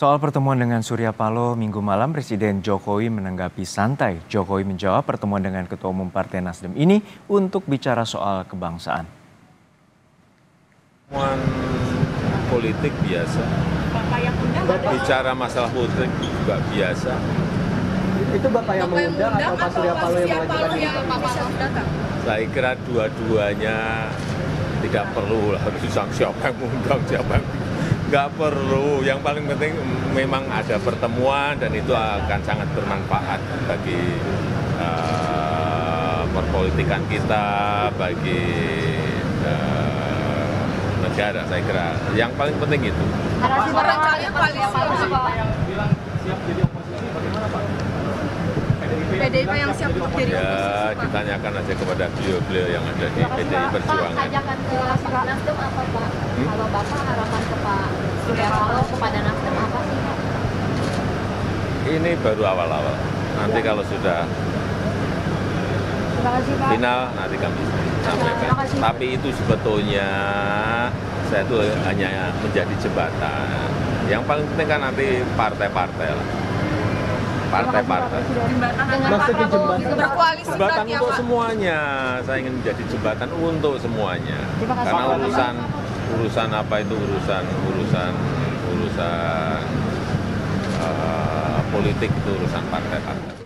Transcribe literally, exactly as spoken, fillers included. Soal pertemuan dengan Surya Paloh minggu malam, Presiden Jokowi menanggapi santai. Jokowi menjawab pertemuan dengan Ketua Umum Partai Nasdem ini untuk bicara soal kebangsaan. Pertemuan politik biasa, bicara masalah politik juga biasa. Itu Bapak yang mengundang atau Pak Surya Paloh yang mengajukan datang? Saya kira dua-duanya tidak perlu lah, harus disangsi siapa yang mengundang, siapa yang nggak perlu. Yang paling penting memang ada pertemuan dan itu akan sangat bermanfaat bagi uh, perpolitikan kita, bagi uh, negara. Saya kira yang paling penting itu. Narasi barangkalinya paling bilang siap jadi oposisi bagaimana Pak? P D I P yang siap untuk jadi oposisi. Ya, ditanyakan aja kepada beliau-beliau yang ada di P D I Perjuangan. Tanyakan ke Nasdem apa Pak? Kalau Bapak harapan ke Pak Surya Paloh kepada Nasdem apa sih Pak? Ini baru awal-awal. Nanti kalau sudah final nanti kami sampaikan. Tapi itu sebetulnya saya itu hanya menjadi jembatan. Yang paling penting kan nanti partai-partai lah. Partai-partai. Maksudnya jembatan. Berkoalisi jembatan untuk semuanya. Saya ingin menjadi jembatan untuk semuanya. Karena urusan urusan apa itu urusan urusan urusan uh, politik itu urusan partai-partai.